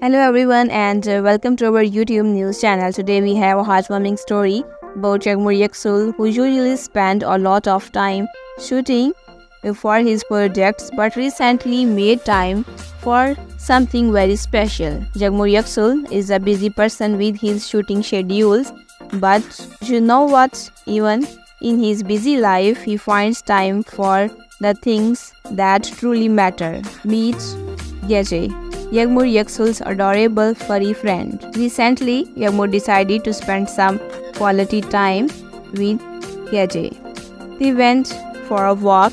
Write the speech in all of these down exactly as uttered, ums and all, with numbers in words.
Hello everyone and welcome to our YouTube news channel. Today we have a heartwarming story about Yagmur Yuksel, who usually spent a lot of time shooting for his projects but recently made time for something very special. Yagmur Yuksel is a busy person with his shooting schedules, but you know what, even in his busy life he finds time for the things that truly matter. Meet Gece, Yagmur Yuksel's adorable furry friend. Recently, Yagmur decided to spend some quality time with Gece. They went for a walk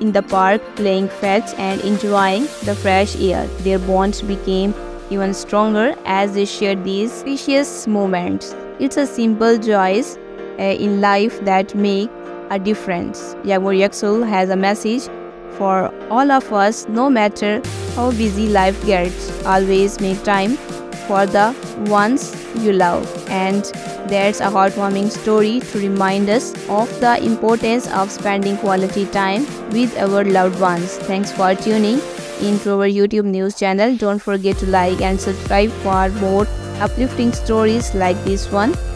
in the park, playing fetch and enjoying the fresh air. Their bond became even stronger as they shared these precious moments. It's a simple joys uh, in life that make a difference. Yagmur Yuksel has a message for all of us. No matter how busy life gets, always make time for the ones you love. And there's a heartwarming story to remind us of the importance of spending quality time with our loved ones. Thanks for tuning into our YouTube news channel. Don't forget to like and subscribe for more uplifting stories like this one.